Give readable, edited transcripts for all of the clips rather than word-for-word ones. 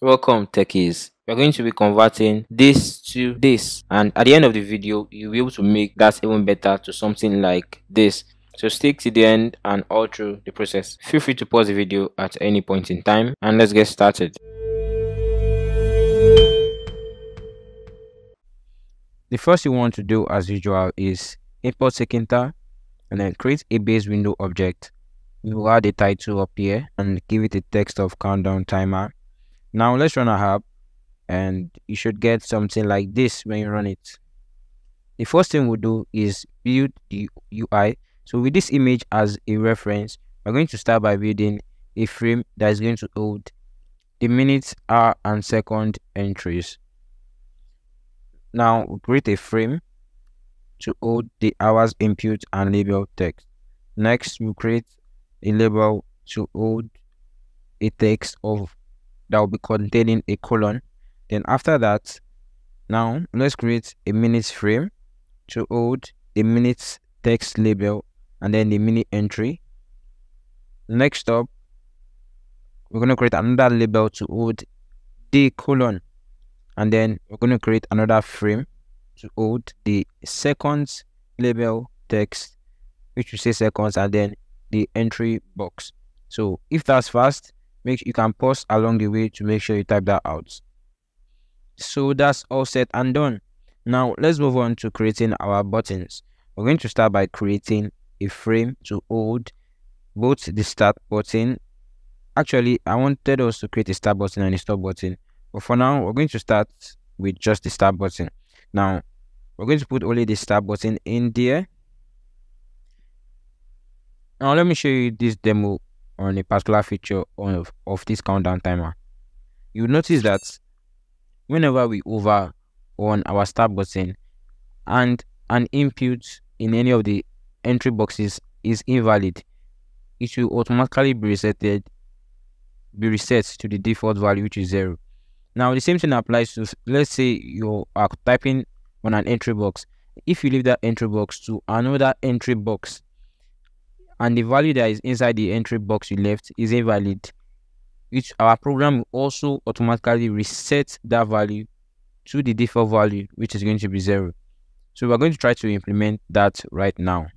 Welcome techies. We're going to be converting this to this, and at the end of the video you'll be able to make that even better to something like this. So stick to the end and all through the process. Feel free to pause the video at any point in time, and let's get started. The first you want to do as usual is import CustomTkinter and then create a base window object. We will add a title up here and give it a text of countdown timer. Now let's run our app, and you should get something like this when you run it. The first thing we'll do is build the UI. So with this image as a reference, we're going to start by building a frame that is going to hold the minutes, hour, and second entries. Now we'll create a frame to hold the hours input and label text. Next, we'll create a label to hold a text of that will be containing a colon. Then after that, now let's create a minutes frame to hold the minutes text label and then the minute entry. Next up, we're going to create another label to hold the colon, and then we're going to create another frame to hold the seconds label text, which will say seconds, and then the entry box. So if that's fast, you can pause along the way to make sure you type that out. So that's all set and done. Now let's move on to creating our buttons. We're going to start by creating a frame to hold both the start button. Actually, I wanted us to create a start button and a stop button, but for now we're going to start with just the start button. Now we're going to put only the start button in there. Now let me show you this demo on a particular feature of this countdown timer. You'll notice that whenever we hover on our start button and an input in any of the entry boxes is invalid, it will automatically be reset to the default value, which is 0. Now the same thing applies to, let's say you are typing on an entry box. If you leave that entry box to another entry box, and the value that is inside the entry box you left is invalid, which our program will also automatically reset that value to the default value, which is going to be 0. So we're going to try to implement that right now.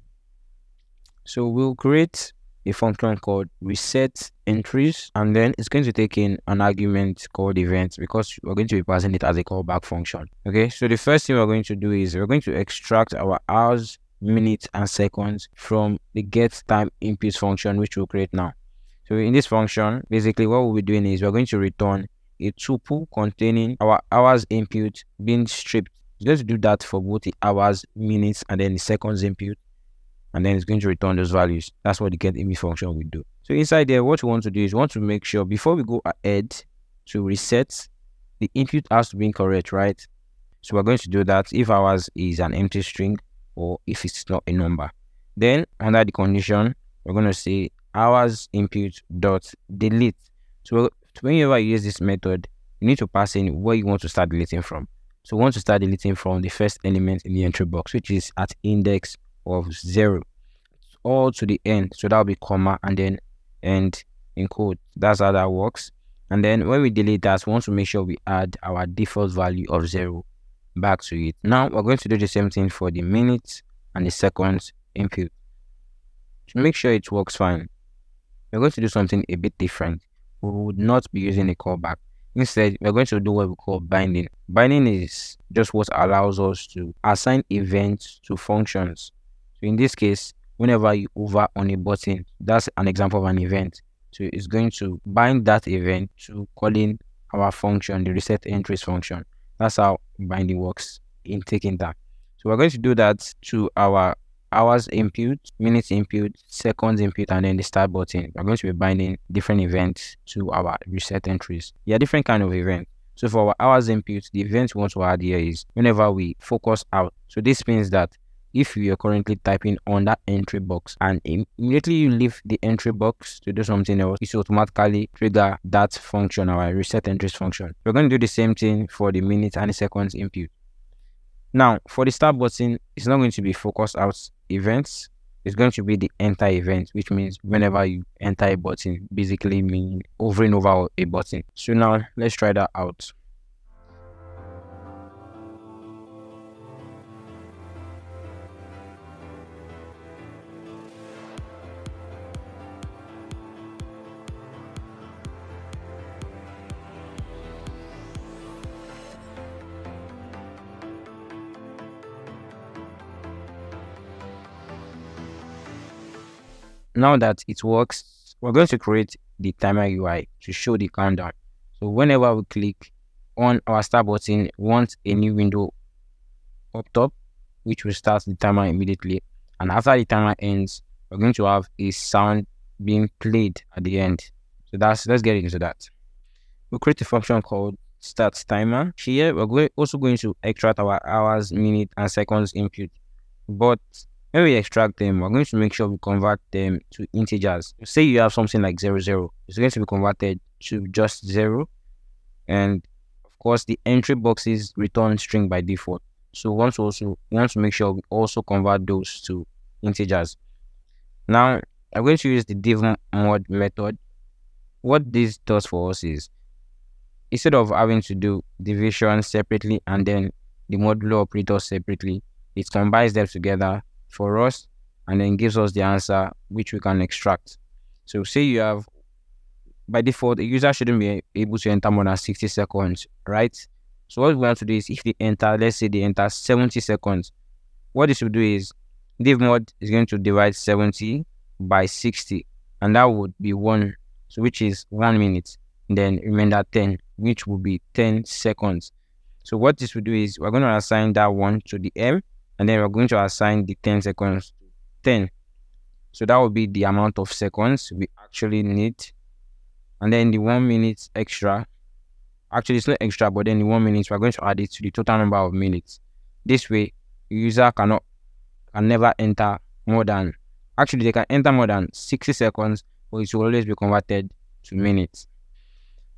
So we'll create a function called reset entries, and then it's going to take in an argument called event, because we're going to be passing it as a callback function. Okay, so the first thing we're going to do is we're going to extract our hours, minutes, and seconds from the get time input function, which we'll create now. So in this function, basically what we'll be doing is we're going to return a tuple containing our hours input being stripped. Let's do that for both the hours, minutes, and then the seconds input, and then it's going to return those values. That's what the get image function will do. So inside there, what we want to do is we want to make sure before we go ahead to reset, the input has to be correct, right? So we're going to do that if hours is an empty string, or if it's not a number. Then under the condition, we're going to say hours input dot delete. So whenever you use this method, you need to pass in where you want to start deleting from. So we want to start deleting from the first element in the entry box, which is at index of 0, all to the end. So that'll be comma and then end in code. That's how that works. And then when we delete that, we want to make sure we add our default value of 0 back to it. Now we're going to do the same thing for the minutes and the seconds input. To make sure it works fine, we're going to do something a bit different. We would not be using a callback. Instead, we're going to do what we call binding. Binding is just what allows us to assign events to functions. So in this case, whenever you hover on a button, that's an example of an event. So it's going to bind that event to calling our function, the reset entries function. That's how binding works in CustomTkinter. So we're going to do that to our hours input, minutes input, seconds input, and then the start button. We're going to be binding different events to our reset entries. There are different kind of events. So for our hours input, the event we want to add here is whenever we focus out. So this means that if you are currently typing on that entry box and immediately you leave the entry box to do something else, it should automatically trigger that function, our reset entries function. We're going to do the same thing for the minutes and the seconds input. Now for the start button, it's not going to be focus out events. is going to be the enter event, which means whenever you enter a button, basically meaning hovering over a button. So now let's try that out. Now that it works, we're going to create the timer UI to show the countdown. So whenever we click on our start button, we want a new window popped up, which will start the timer immediately. And after the timer ends, we're going to have a sound being played at the end. So let's get into that. We'll create a function called start timer. Here, we're also going to extract our hours, minutes, and seconds input. But when we extract them, we're going to make sure we convert them to integers. Say you have something like 00, it's going to be converted to just 0. And of course, the entry boxes return string by default. So we want to make sure we also convert those to integers. Now, I'm going to use the divmod method. What this does for us is, instead of having to do division separately and then the modulo operator separately, it combines them together for us and then gives us the answer which we can extract. So say you have, by default, a user shouldn't be able to enter more than 60 seconds, right? So what we want to do is, if they enter, let's say they enter 70 seconds, what this will do is divmod is going to divide 70 by 60, and that would be 1, so which is 1 minute, then remainder 10, which will be 10 seconds. So what this will do is, we're going to assign that 1 to the M, and then we're going to assign the 10 seconds to 10. So that will be the amount of seconds we actually need. And then the 1 minute extra, actually it's not extra, but then the 1 minute, we're going to add it to the total number of minutes. This way, the user can never enter more than, actually they can enter more than 60 seconds, but it will always be converted to minutes.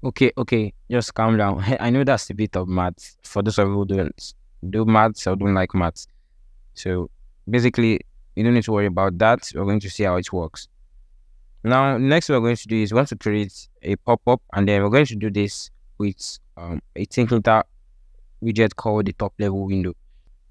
Okay, just calm down. I know that's a bit of maths for those of you who don't do maths or don't like maths. So basically, you don't need to worry about that. We're going to see how it works. Now, next we're going to do is we want to create a pop-up, and then we're going to do this with a CustomTkinter widget called the top level window.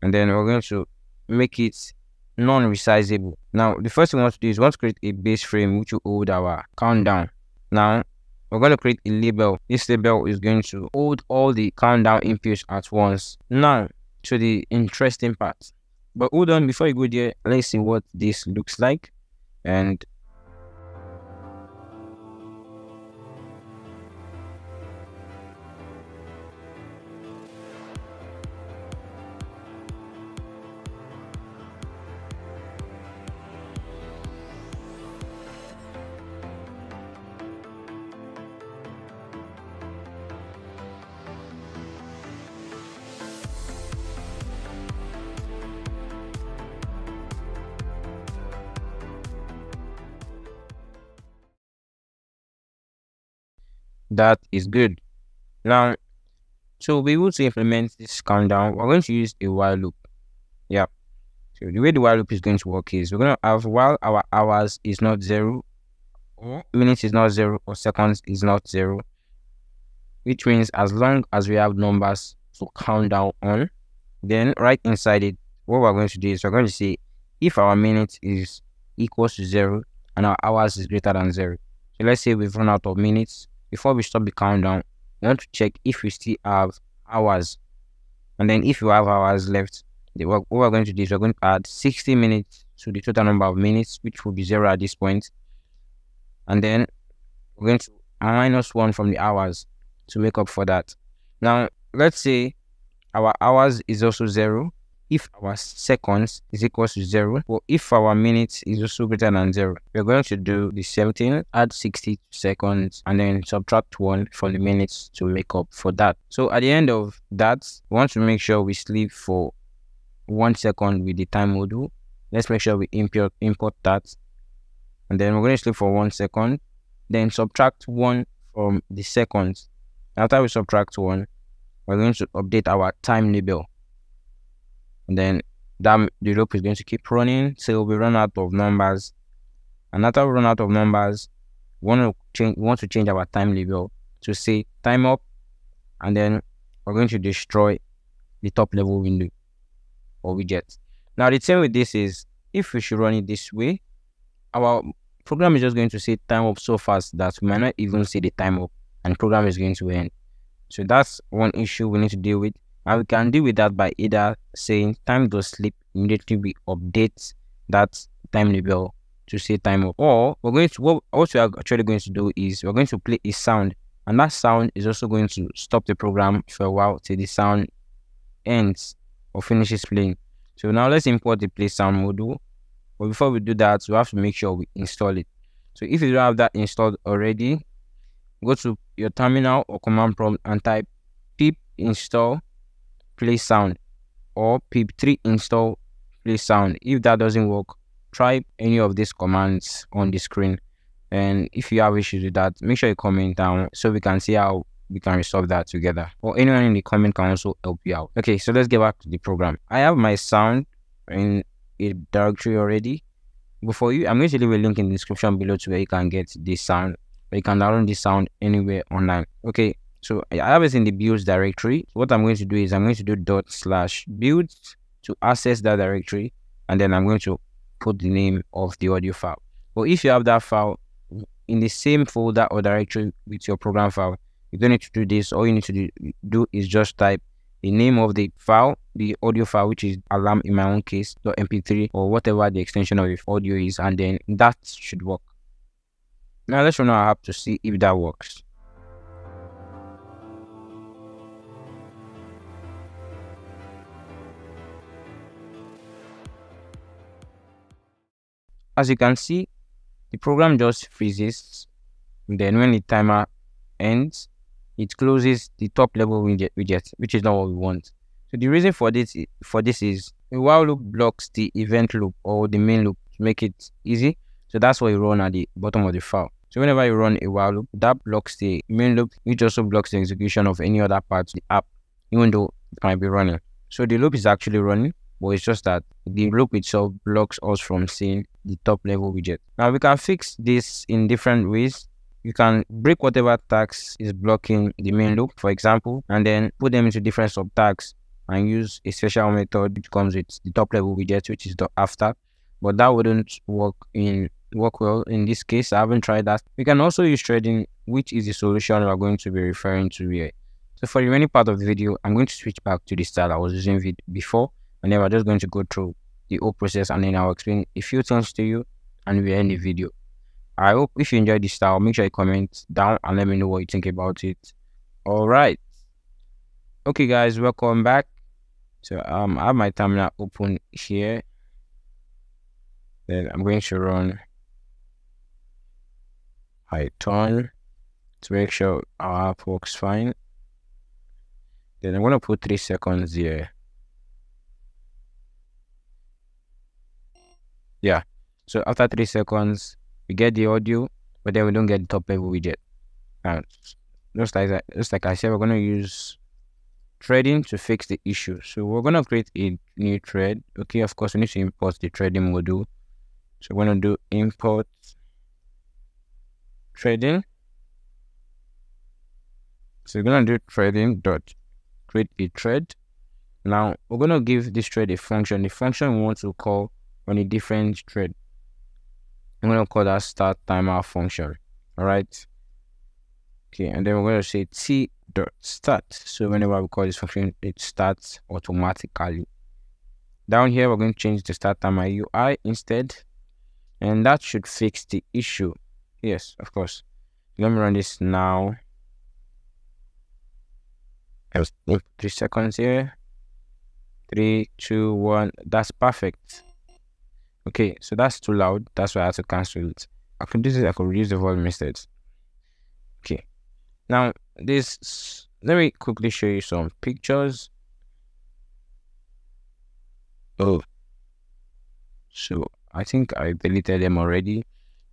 And then we're going to make it non-resizable. Now, the first thing we want to do is we want to create a base frame which will hold our countdown. Now, we're going to create a label. This label is going to hold all the countdown inputs at once. Now, to the interesting part. But hold on, before you go there, let's see what this looks like. And that is good. Now, so we'll be able to implement this countdown. We're going to use a while loop. Yeah. So the way the while loop is going to work is, we're going to have, while our hours is not 0, or minutes is not 0, or seconds is not 0, which means as long as we have numbers to count down on, then right inside it, what we're going to do is we're going to say if our minutes is equals to 0 and our hours is greater than 0. So let's say we've run out of minutes. Before we stop the countdown, we want to check if we still have hours. And then if you have hours left, what we're going to do is we're going to add 60 minutes to the total number of minutes, which will be 0 at this point. And then we're going to minus 1 from the hours to make up for that. Now, let's say our hours is also 0. If our seconds is equal to 0, or if our minutes is also greater than 0, we're going to do the same thing, add 60 seconds, and then subtract 1 from the minutes to make up for that. So at the end of that, we want to make sure we sleep for 1 second with the time module. Let's make sure we import that. And then we're going to sleep for 1 second, then subtract 1 from the seconds. After we subtract 1, we're going to update our time label. And then that the loop is going to keep running till we run out of numbers. And after we run out of numbers, we want to change our time label to say time up, and then we're going to destroy the top level window or widget. Now the thing with this is, if we should run it this way, our program is just going to say time up so fast that we might not even see the time up, and program is going to end. So that's one issue we need to deal with, and we can deal with that by either saying time.sleep, immediately we update that time label to say time up, or we're going to what we are actually going to do is we're going to play a sound, and that sound is also going to stop the program for a while till the sound ends or finishes playing. So now let's import the play sound module, but before we do that, we have to make sure we install it. So if you don't have that installed already, go to your terminal or command prompt and type pip install play sound or pip3 install play sound. If that doesn't work, try any of these commands on the screen, and if you have issues with that, make sure you comment down so we can see how we can resolve that together, or anyone in the comment can also help you out. Okay, so let's get back to the program. I have my sound in a directory already. Before you, I'm going to leave a link in the description below to where you can get this sound, but you can download this sound anywhere online. Okay, so I have it in the builds directory. What I'm going to do is I'm going to do ./builds to access that directory, and then I'm going to put the name of the audio file. But if you have that file in the same folder or directory with your program file, you don't need to do this. All you need to do is just type the name of the file, the audio file, which is alarm in my own case, .mp3 or whatever the extension of the audio is, and then that should work. Now let's run our app to see if that works. As you can see, the program just freezes, and then when the timer ends, it closes the top level widget, which is not what we want. So the reason for this is a while loop blocks the event loop or the main loop to make it easy. So that's what you run at the bottom of the file. So whenever you run a while loop, that blocks the main loop, which also blocks the execution of any other part of the app, even though it might be running. So the loop is actually running, but it's just that the loop itself blocks us from seeing the top level widget. Now we can fix this in different ways. You can break whatever tags is blocking the main loop, for example, and then put them into different subtags and use a special method which comes with the top level widget, which is the after, but that wouldn't work well in this case. I haven't tried that. We can also use threading, which is the solution we're going to be referring to here. So for the remaining part of the video, I'm going to switch back to the style I was using before, and then we're just going to go through the whole process, and then I'll explain a few things to you, and we end the video. I hope if you enjoyed this style, make sure you comment down and let me know what you think about it. All right. Okay, guys, welcome back. So I have my terminal open here. Then I'm going to run Python to make sure our app works fine. Then I'm gonna put 3 seconds here. Yeah. So after 3 seconds, we get the audio, but then we don't get the top level widget. Now, just like I said, we're gonna use threading to fix the issue. So we're gonna create a new thread. Okay, of course we need to import the threading module. So we're gonna do import threading. So we're gonna do threading dot create a thread. Now we're gonna give this thread a function. The function we want to call on a different thread. I'm going to call that start timer function. All right. Okay. And then we're going to say t.start. So whenever we call this function, it starts automatically. Down here, we're going to change the start timer UI instead. And that should fix the issue. Yes, of course. Let me run this now. I was 3 seconds here. 3, 2, 1. That's perfect. Okay, so that's too loud. That's why I had to cancel it. I could reduce the volume instead. Okay. Now let me quickly show you some pictures. Oh. So I think I deleted them already.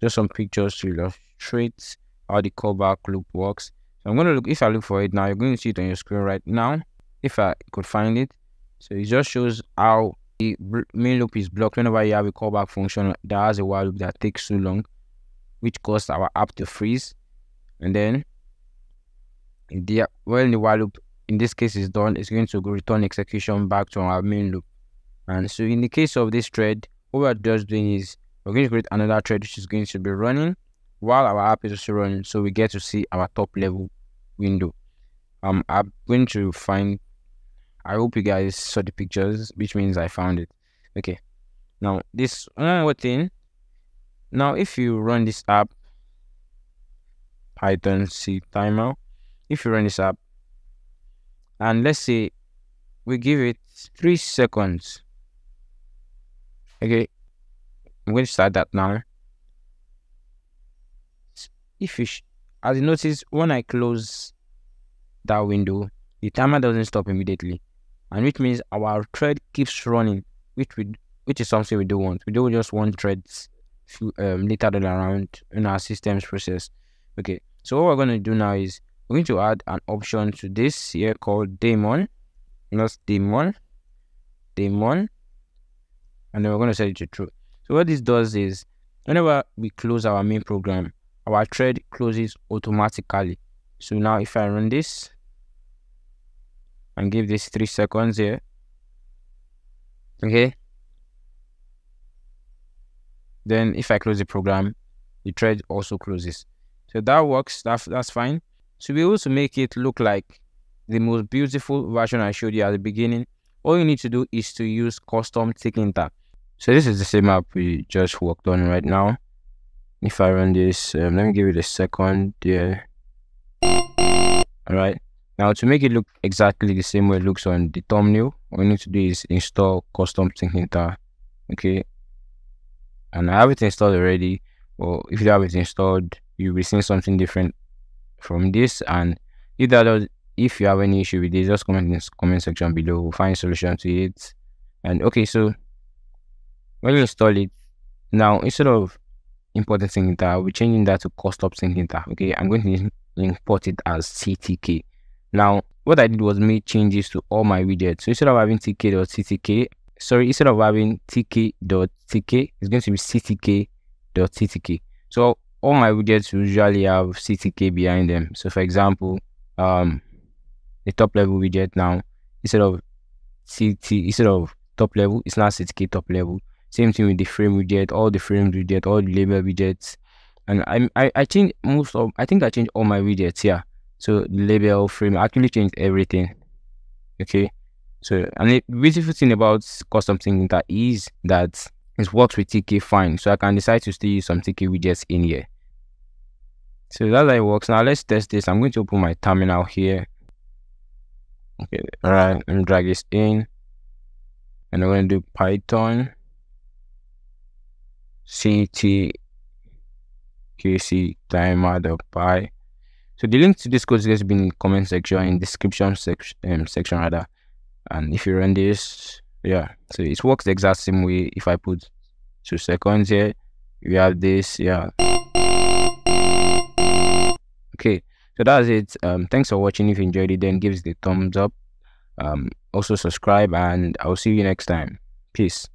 Just some pictures to illustrate how the callback loop works. So I'm gonna look, if I look for it now, you're going to see it on your screen right now. If I could find it. So it just shows how The main loop is blocked whenever you have a callback function that has a while loop that takes too long, which caused our app to freeze. And then when the while loop in this case is done, it's going to return execution back to our main loop. And so in the case of this thread, what we're just doing is we're going to create another thread which is going to be running while our app is also running, so we get to see our top level window. I'm going to find, I hope you guys saw the pictures, which means I found it. Okay, now this one thing. Now if you run this app, Python C timeout, if you run this app and let's say we give it 3 seconds. Okay, I'm going to start that now. If you as you notice, when I close that window, the timer doesn't stop immediately, and which means our thread keeps running, which is something we don't want. We don't just want threads later than around in our systems process. Okay, so what we're going to do now is we're going to add an option to this here called daemon, not daemon, daemon, and then we're going to set it to true. So what this does is whenever we close our main program, our thread closes automatically. So now if I run this and give this 3 seconds here, okay, then if I close the program, the thread also closes. So that works, that's fine. To be able to make it look like the most beautiful version I showed you at the beginning, all you need to do is to use CustomTkinter. So this is the same app we just worked on right now. If I run this, let me give it a second there. All right, now to make it look exactly the same way it looks on the thumbnail, what we need to do is install CustomTkinter. Okay, and I have it installed already, or if you have it installed, you'll be seeing something different from this. And if that does, if you have any issue with this, just comment in the comment section below. We'll find a solution to it. And okay, so when you install it now, instead of importing CustomTkinter, we're changing that to CustomTkinter. Okay, I'm going to import it as CTK. Now what I did was make changes to all my widgets. So instead of having tk.ttk, sorry, instead of having tk.tk, it's going to be ctk.ttk. So all my widgets usually have ctk behind them. So for example, the top level widget now, instead of top level, it's not ctk top level. Same thing with the frame widget, all the frames widget, all the label widgets. And I changed most of, I think I changed all my widgets here. So the label, frame, I actually changed everything. Okay, so and the beautiful thing about CustomTkinter is that it works with TK fine. So I can decide to still use some TK widgets in here. So that's how it works. Now let's test this. I'm going to open my terminal here. Okay, all right, let me drag this in, and I'm going to do Python CTKC timer.py. So the link to this code has been in the comment section, in description section, rather. And if you run this, yeah, so it works the exact same way. If I put 2 seconds here, we have this, yeah. Okay, so that's it. Thanks for watching. If you enjoyed it, then give it a thumbs up. Also subscribe, and I'll see you next time. Peace.